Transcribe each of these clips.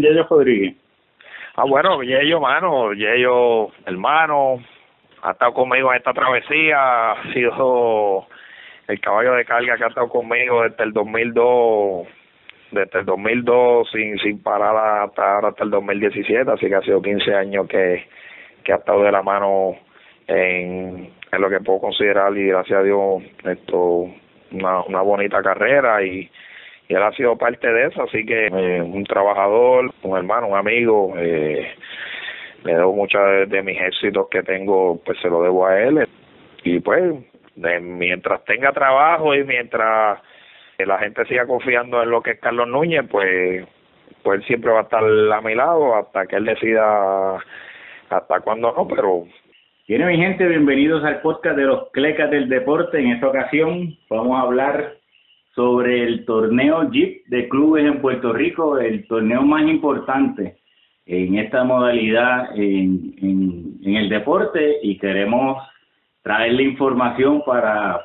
Yeyo Rodríguez. Ah, bueno, Yeyo, mano, Yeyo, hermano, ha estado conmigo en esta travesía, ha sido el caballo de carga que ha estado conmigo desde el 2002 sin parar hasta ahora, hasta el 2017, así que ha sido 15 años que ha estado de la mano en lo que puedo considerar, y gracias a Dios, una bonita carrera, y él ha sido parte de eso, así que un trabajador, un hermano, un amigo, le debo muchos de mis éxitos que tengo, pues se lo debo a él, y pues mientras tenga trabajo y mientras la gente siga confiando en lo que es Carlos Núñez, pues él siempre va a estar a mi lado hasta que él decida hasta cuándo no, pero... Bien, mi gente, bienvenidos al podcast de los Clecas del Deporte. En esta ocasión vamos a hablar sobre el torneo JIP de clubes en Puerto Rico, el torneo más importante en esta modalidad en el deporte, y queremos traer la información para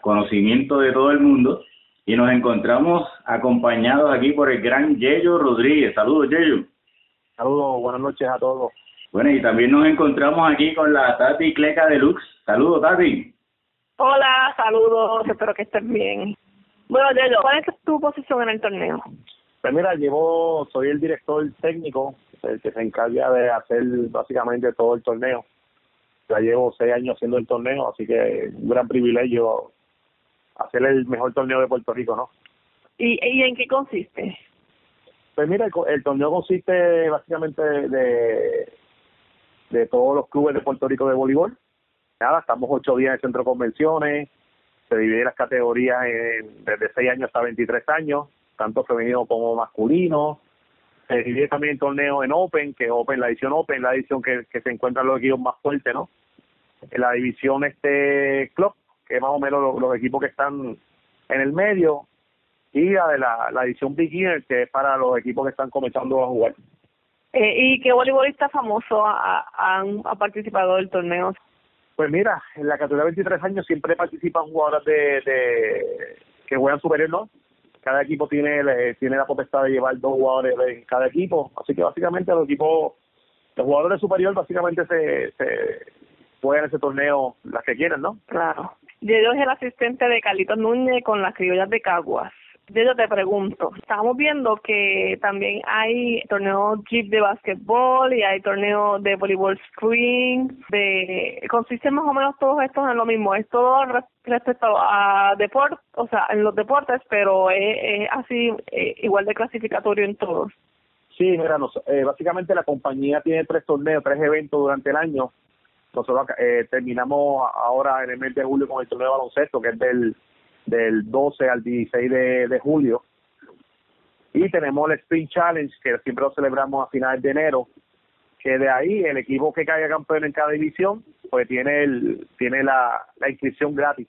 conocimiento de todo el mundo, y nos encontramos acompañados aquí por el gran Yeyo Rodríguez. Saludos, Yeyo. Saludos, buenas noches a todos. Bueno, y también nos encontramos aquí con la Tati Cleca Deluxe. Saludos, Tati. Hola, saludos, espero que estés bien. Bueno, Yeyo, ¿cuál es tu posición en el torneo? Pues mira, soy el director técnico, el que se encarga de hacer básicamente todo el torneo. Ya llevo 6 años haciendo el torneo, así que es un gran privilegio hacer el mejor torneo de Puerto Rico, ¿no? ¿Y en qué consiste? Pues mira, el torneo consiste básicamente de todos los clubes de Puerto Rico de voleibol. Nada, estamos 8 días en el centro de convenciones, se dividen las categorías desde 6 años hasta 23 años, tanto femenino como masculino. Se divide también el torneo en Open, que es Open, la edición que se encuentran los equipos más fuertes, ¿no? En la división Club, que es más o menos los equipos que están en el medio, y la de la edición Beginner, que es para los equipos que están comenzando a jugar. ¿Y qué voleibolista famoso ha participado del torneo? Pues mira, en la categoría de 23 años siempre participan jugadoras de que juegan superior, ¿no? Cada equipo tiene la potestad de llevar 2 jugadores en cada equipo, así que básicamente los jugadores superior básicamente se juegan ese torneo las que quieran, ¿no? Claro. Yeyo es el asistente de Carlitos Núñez con las Criollas de Caguas. Yeyo, te pregunto, estamos viendo que también hay torneo JIP de básquetbol y hay torneo de voleibol screen. ¿Consisten más o menos todos estos en lo mismo? Es todo respecto a deportes, o sea, en los deportes, pero es así, igual de clasificatorio en todos. Sí, mira, básicamente la compañía tiene 3 torneos, 3 eventos durante el año. Nosotros terminamos ahora en el mes de julio con el torneo de baloncesto, que es del 12 al 16 de julio. Y tenemos el Sprint Challenge, que siempre lo celebramos a finales de enero, que de ahí el equipo que caiga campeón en cada división, pues tiene la inscripción gratis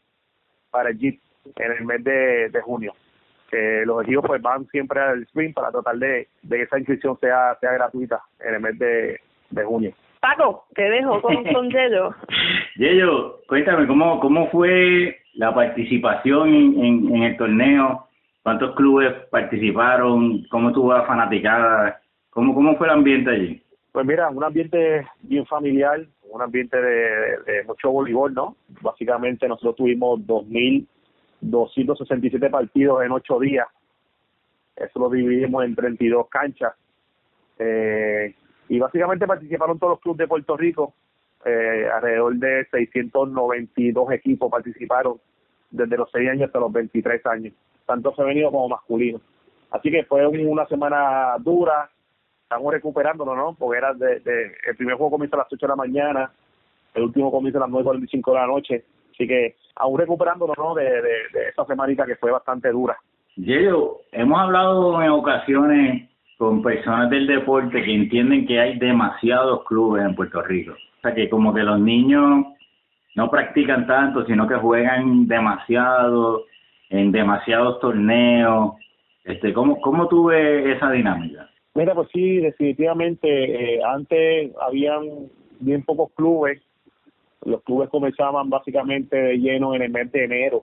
para el JIP en el mes de junio. Que los equipos pues van siempre al Sprint para tratar de que esa inscripción sea gratuita en el mes de junio. Paco, te dejo con Yeyo. Yeyo, cuéntame, ¿cómo fue la participación en el torneo? ¿Cuántos clubes participaron? ¿Cómo estuvo la fanaticada? ¿Cómo fue el ambiente allí? Pues mira, un ambiente bien familiar, un ambiente de mucho voleibol, ¿no? Básicamente nosotros tuvimos 2.267 partidos en 8 días. Eso lo dividimos en 32 canchas. Y básicamente participaron todos los clubes de Puerto Rico, alrededor de 692 equipos participaron desde los 6 años hasta los 23 años, tanto femenino como masculino. Así que fue una semana dura, estamos recuperándonos, ¿no? Porque era el primer juego comienza a las 8 de la mañana, el último comienza a las 9:45 de la noche, así que aún recuperándonos, ¿no? de esa semanita que fue bastante dura. Yeyo, hemos hablado en ocasiones con personas del deporte que entienden que hay demasiados clubes en Puerto Rico. O sea, que como que los niños no practican tanto, sino que juegan demasiado, en demasiados torneos. ¿Cómo tú ves esa dinámica? Mira, pues sí, definitivamente. Antes habían bien pocos clubes. Los clubes comenzaban básicamente de lleno en el mes de enero.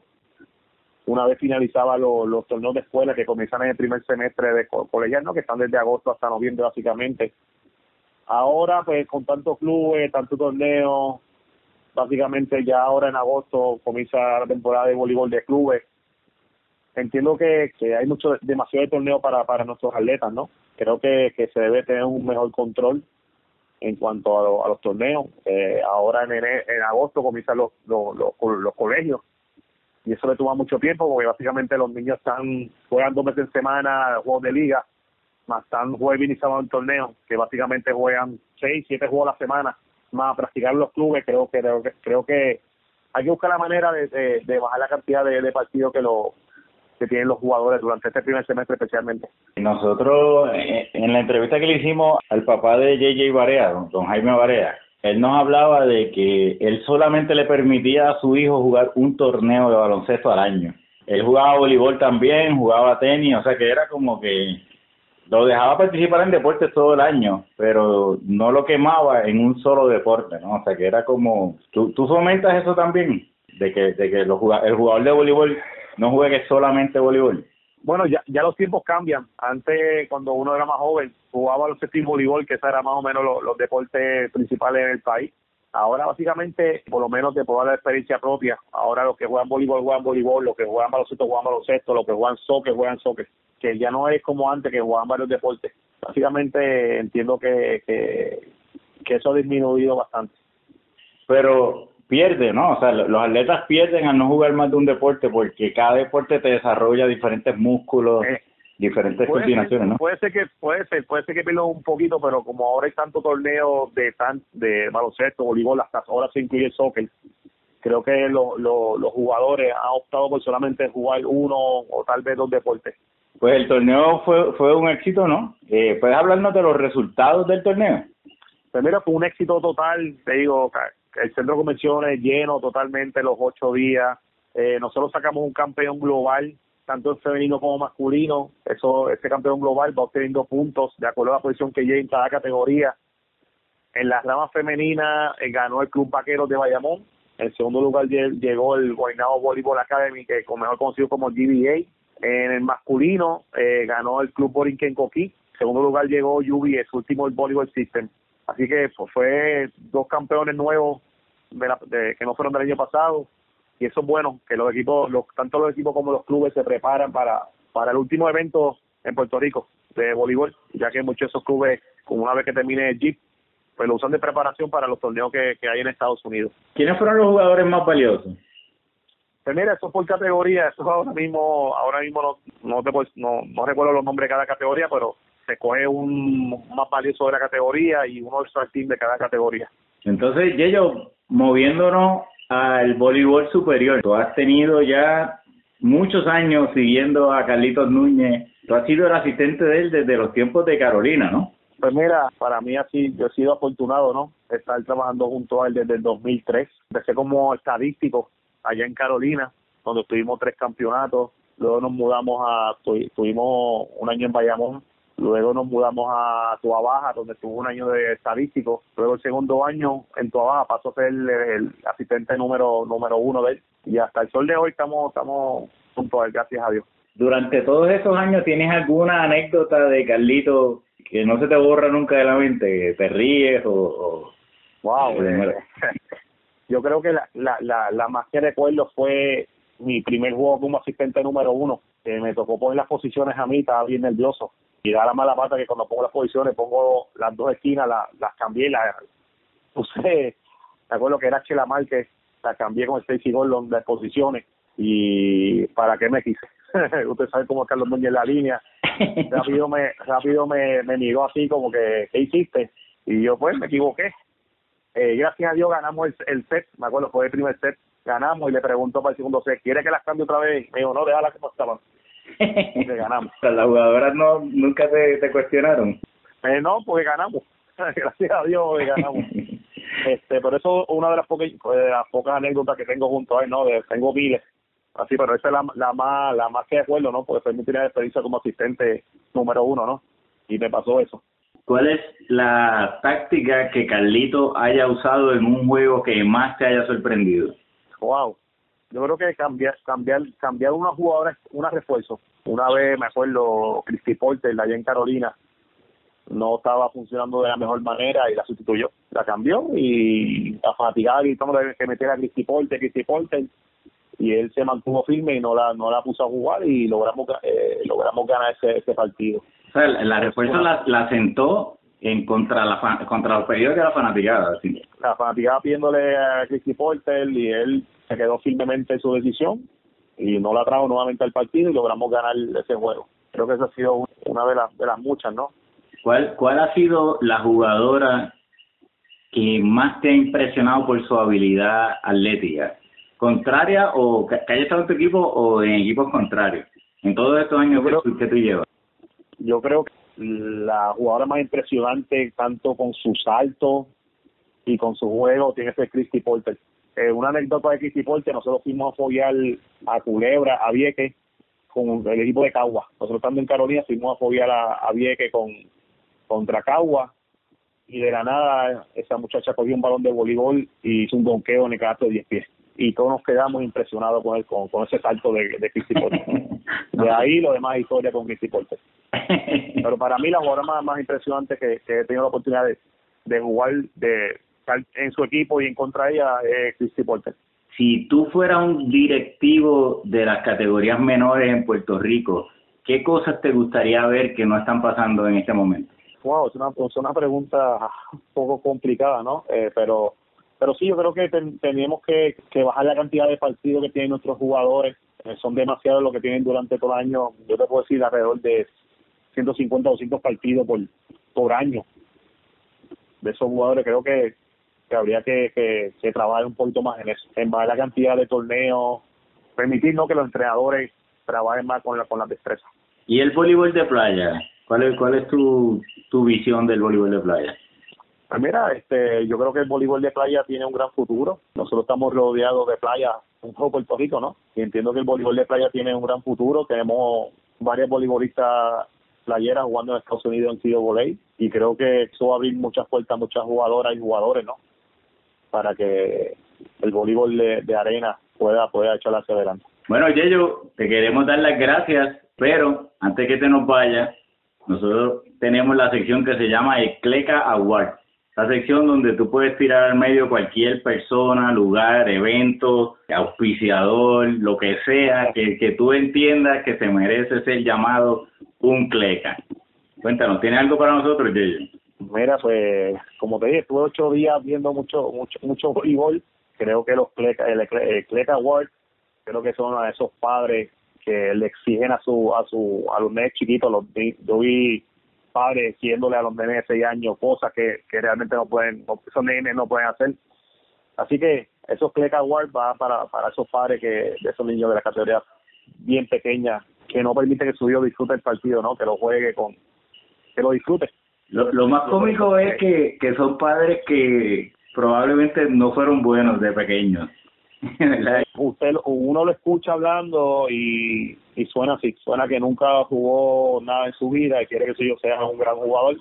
una vez finalizaba los torneos de escuela que comienzan en el primer semestre de colegial, ¿no?, que están desde agosto hasta noviembre básicamente. Ahora, pues, con tantos clubes, tantos torneos, básicamente ya ahora en agosto comienza la temporada de voleibol de clubes. Entiendo que hay demasiado torneo para nuestros atletas, ¿no? Creo que se debe tener un mejor control en cuanto a los torneos. Ahora en agosto comienzan los colegios, y eso le toma mucho tiempo porque básicamente los niños juegan 2 veces en semana juegos de liga, más están jueves y sábado en torneos, que básicamente juegan 6-7 juegos a la semana, más a practicar los clubes. Creo que hay que buscar la manera de bajar la cantidad de partidos que tienen los jugadores durante este primer semestre especialmente. Nosotros, en la entrevista que le hicimos al papá de JJ Barea, don Jaime Barea, él nos hablaba de que él solamente le permitía a su hijo jugar un torneo de baloncesto al año. Él jugaba voleibol también, jugaba tenis, o sea que era como que lo dejaba participar en deportes todo el año, pero no lo quemaba en un solo deporte, ¿no? O sea que era como... ¿Tú fomentas eso también? De que el jugador de voleibol no juegue solamente voleibol. Bueno, ya los tiempos cambian. Antes, cuando uno era más joven, jugaba baloncesto y voleibol, que esos eran más o menos los deportes principales en el país. Ahora, básicamente, por lo menos te puedo dar la experiencia propia. Ahora los que juegan voleibol, los que juegan baloncesto, los que juegan soccer. Que ya no es como antes, que jugaban varios deportes. Básicamente, entiendo que eso ha disminuido bastante. Pero... pierde, ¿no? O sea, los atletas pierden al no jugar más de un deporte, porque cada deporte te desarrolla diferentes músculos, diferentes coordinaciones, ¿no? Puede ser que pierdan un poquito, pero como ahora hay tanto torneo de baloncesto, voleibol, hasta ahora se incluye el soccer. Creo que los jugadores han optado por solamente jugar uno o tal vez 2 deportes. Pues el torneo fue un éxito, ¿no? ¿Puedes hablarnos de los resultados del torneo? Primero, fue un éxito total, te digo, el centro de convenciones lleno totalmente los 8 días. Nosotros sacamos un campeón global, tanto en femenino como masculino. Ese campeón global va obteniendo puntos de acuerdo a la posición que lleve en cada categoría. En las ramas femeninas ganó el Club Vaqueros de Bayamón. En segundo lugar llegó el Guaynado Volleyball Academy, que es mejor conocido como GBA. En el masculino ganó el Club Borinquen en Coquí. En segundo lugar llegó UBA, su último, el Volleyball System. Así que pues, fue 2 campeones nuevos que no fueron del año pasado, y eso es bueno, que los equipos, tanto los equipos como los clubes se preparan para el último evento en Puerto Rico de voleibol, ya que muchos de esos clubes, como una vez que termine el JIP, pues lo usan de preparación para los torneos que hay en Estados Unidos. ¿Quiénes fueron los jugadores más valiosos? Pues mira, eso por categoría, eso ahora mismo no recuerdo los nombres de cada categoría, pero se escoge un más valioso de la categoría y un all-star team de cada categoría. Entonces, Yeyo, moviéndonos al voleibol superior, tú has tenido ya muchos años siguiendo a Carlitos Núñez. Tú has sido el asistente de él desde los tiempos de Carolina, ¿no? Pues mira, para mí así, yo he sido afortunado, ¿no?, estar trabajando junto a él desde el 2003. Empecé como estadístico allá en Carolina, donde tuvimos 3 campeonatos. Luego nos mudamos tuvimos un año en Bayamón. Luego nos mudamos a Toa Baja, donde tuvo un año de estadístico. Luego el segundo año en Toa Baja pasó a ser el asistente número 1 de él. Y hasta el sol de hoy estamos junto a él, gracias a Dios. Durante todos esos años, ¿tienes alguna anécdota de Carlito que no se te borra nunca de la mente? ¿Que te ríes o...? Wow, yo creo que la más que recuerdo fue mi primer juego como asistente número 1. Me tocó poner las posiciones a mí, estaba bien nervioso. Y da la mala pata que cuando pongo las posiciones, pongo las 2 esquinas, las cambié, las puse, me acuerdo que era Chela Márquez, la cambié con el Stacy Gordon, las posiciones, y para qué me quise. Usted sabe cómo es Carlos Núñez en la línea, rápido me miró así como que, ¿qué hiciste? Y yo pues me equivoqué. Gracias a Dios ganamos el set, me acuerdo, fue el primer set, ganamos, y le preguntó para el segundo set, ¿quiere que las cambie otra vez? Me dijo, no, déjala que pasaban. Le ganamos. Las jugadoras nunca te cuestionaron. No, porque ganamos. Gracias a Dios ganamos. Pero eso es una de las pocas anécdotas que tengo junto a él, ¿no? Tengo miles. Así, pero esa es la más que recuerdo, ¿no? Porque fue mi primera experiencia como asistente número 1, ¿no? Y me pasó eso. ¿Cuál es la táctica que Carlito haya usado en un juego que más te haya sorprendido? Wow. yo creo que cambiar unos jugadores, unos refuerzos. Una vez, me acuerdo, Christy Porter, allá en Carolina, no estaba funcionando de la mejor manera y la sustituyó, la cambió, y la fatigada gritamos que meter a Christy Porter, y él se mantuvo firme y no la puso a jugar, y logramos ganar ese partido. O sea, la refuerzo la sentó en contra los pedidos de la fanaticada. ¿Sí? La fanaticada pidiéndole a Christy Porter, y él se quedó firmemente en su decisión y no la trajo nuevamente al partido, y logramos ganar ese juego. Creo que esa ha sido una de las muchas, ¿no? ¿Cuál ha sido la jugadora que más te ha impresionado por su habilidad atlética? ¿Contraria o que haya estado en tu equipo o en equipos contrarios? En todos estos años que tú llevas. Yo creo que la jugadora más impresionante, tanto con su salto y con su juego, tiene que ser Christy Porter. Una anécdota de Christy Porter: nosotros fuimos a foguear a Culebra, a Vieques, con el equipo de Caguas. Nosotros, estando en Carolina, fuimos a foguear a Vieques contra Cagua, y de la nada esa muchacha cogió un balón de voleibol y hizo un donqueo en el canasto de 10 pies, y todos nos quedamos impresionados con ese salto de Christy Porter. De ahí lo demás historia con Christy Porter. Pero para mí la jugadora más impresionante que he tenido la oportunidad de jugar, de estar en su equipo y en contra de ella, es Christy Porter. Si tú fueras un directivo de las categorías menores en Puerto Rico, ¿qué cosas te gustaría ver que no están pasando en este momento? Wow, es una pregunta un poco complicada, ¿no? Pero sí, yo creo que tenemos que bajar la cantidad de partidos que tienen nuestros jugadores. Son demasiados los que tienen durante todo el año. Yo te puedo decir alrededor de 150 o 200 partidos por año de esos jugadores. Creo que habría que trabajar un poquito más en eso, en bajar la cantidad de torneos, permitirnos que los entrenadores trabajen más con las destrezas. ¿Y el voleibol de playa? ¿Cuál es tu visión del voleibol de playa? Pues mira, yo creo que el voleibol de playa tiene un gran futuro. Nosotros estamos rodeados de playa, un poco Puerto Rico, ¿no? Y entiendo que el voleibol de playa tiene un gran futuro. Tenemos varias voleibolistas playeras jugando en Estados Unidos en NCAA, y creo que eso va a abrir muchas puertas, muchas jugadoras y jugadores, ¿no? Para que el voleibol de arena pueda echar hacia adelante. Bueno, Yeyo, te queremos dar las gracias, pero antes que te nos vayas, nosotros tenemos la sección que se llama el Cleca Award. La sección donde tú puedes tirar al medio cualquier persona, lugar, evento, auspiciador, lo que sea, que tú entiendas que se merece ser llamado un Cleca. Cuéntanos, ¿tienes algo para nosotros, Yeyo? Mira, pues, como te dije, estuve 8 días viendo mucho voleibol. Creo que los Cleca, el Cleca Award, creo que son a esos padres que le exigen a los nenes chiquitos. Yo vi padres exigiéndole a los nenes de 6 años cosas que realmente esos nenes no pueden hacer. Así que esos Cleca Award va para esos padres de esos niños de la categoría bien pequeña, que no permiten que su hijo disfrute el partido, ¿no? Que lo juegue, que lo disfrute. Lo más cómico es que son padres que probablemente no fueron buenos de pequeños. Uno lo escucha hablando y suena así, suena que nunca jugó nada en su vida y quiere que su hijo sea un gran jugador,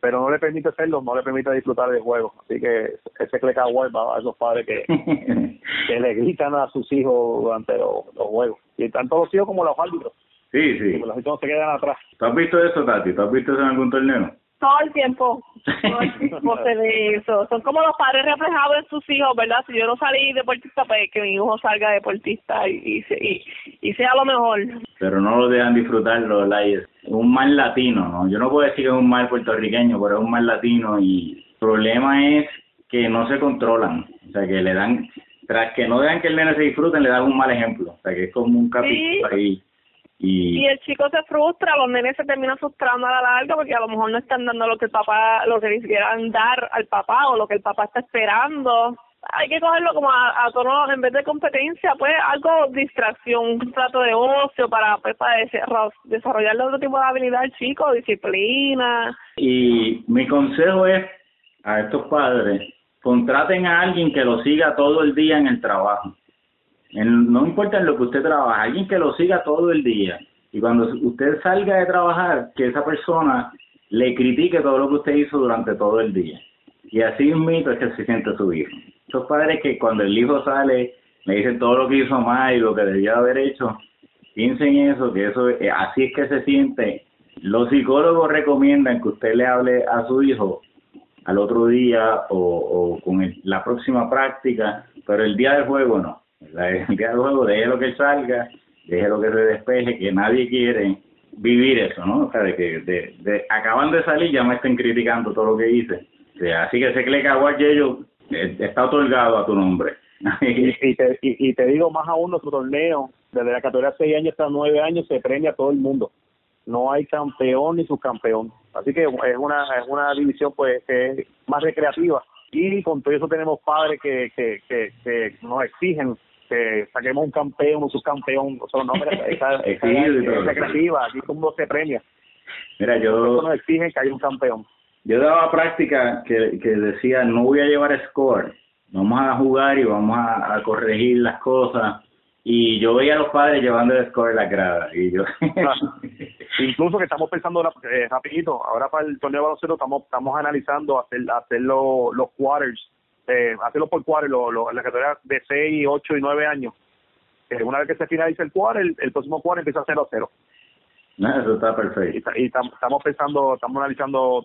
pero no le permite serlo, no le permite disfrutar del juego. Así que ese Cleca Award va a esos padres que le gritan a sus hijos durante los juegos, y tanto los hijos como los árbitros. Sí, sí. Los hijos se quedan atrás. ¿Tú has visto eso, Tati? ¿Tú has visto eso en algún torneo? Todo el tiempo se ve eso. Son como los padres reflejados en sus hijos, ¿verdad? Si yo no salí deportista, pues que mi hijo salga deportista y sea lo mejor. Pero no lo dejan disfrutar los layers. Es un mal latino, ¿no? Yo no puedo decir que es un mal puertorriqueño, pero es un mal latino, y el problema es que no se controlan. O sea, que le dan, tras que no dejan que el nene se disfruten, le dan un mal ejemplo. O sea, que es como un capítulo ahí. Y el chico se frustra, los nenes se terminan frustrando a la larga, porque a lo mejor no están dando lo que quisieran dar al papá, o lo que el papá está esperando. Hay que cogerlo como a tono, en vez de competencia, pues algo distracción, un trato de ocio para desarrollar otro tipo de habilidad al chico, disciplina. Y mi consejo es a estos padres: contraten a alguien que lo siga todo el día en el trabajo. No importa en lo que usted trabaja, alguien que lo siga todo el día, y cuando usted salga de trabajar, que esa persona le critique todo lo que usted hizo durante todo el día, y así mismo es que se siente su hijo. Esos padres que cuando el hijo sale me dicen todo lo que hizo mal y lo que debía haber hecho. Piensen eso, que eso así es que se siente. Los psicólogos recomiendan que usted le hable a su hijo al otro día o con la próxima práctica, pero el día del juego no. El día del juego, déjelo que salga, déjelo que se despeje, que nadie quiere vivir eso, ¿no? O sea, de que acaban de salir ya me estén criticando todo lo que hice. O sea, así que ese Cleca Award, Yeyo, está otorgado a tu nombre. y te digo más aún, nuestro torneo, desde la categoría 6 años hasta 9 años, se premia a todo el mundo. No hay campeón ni subcampeón. Así que es una división pues que es más recreativa. Y con todo eso tenemos padres que nos exigen que saquemos un campeón, un subcampeón. O sea, no, es recreativa, aquí como se premia. Mira, yo... nos exigen que haya un campeón. Yo daba práctica que decía, no voy a llevar score, vamos a jugar y vamos a corregir las cosas. Y yo veía a los padres llevando el score en la grada. Y yo... Incluso que estamos pensando rapidito, ahora para el torneo de baloncesto estamos analizando hacer los quarters, hacerlo por quarters, la categoría de 6, 8 y 9 años. Una vez que se finaliza el quarter, el próximo quarter empieza 0-0. Eso está perfecto. Y estamos analizando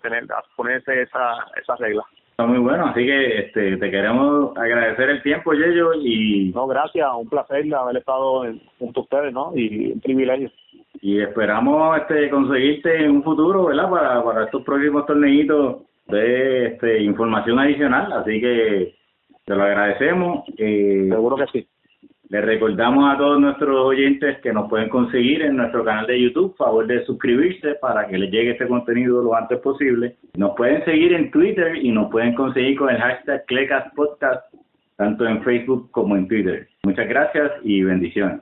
ponerse esa regla. Está muy bueno, así que te queremos agradecer el tiempo, Yeyo, y... No, gracias, un placer haber estado junto a ustedes, ¿no? Y un privilegio. Y esperamos conseguirte en un futuro, ¿verdad? Para estos próximos torneitos de información adicional, así que te lo agradecemos. Seguro que sí. Les recordamos a todos nuestros oyentes que nos pueden conseguir en nuestro canal de YouTube, favor de suscribirse para que les llegue este contenido lo antes posible. Nos pueden seguir en Twitter y nos pueden conseguir con el hashtag ClecasPodcast, tanto en Facebook como en Twitter. Muchas gracias y bendiciones.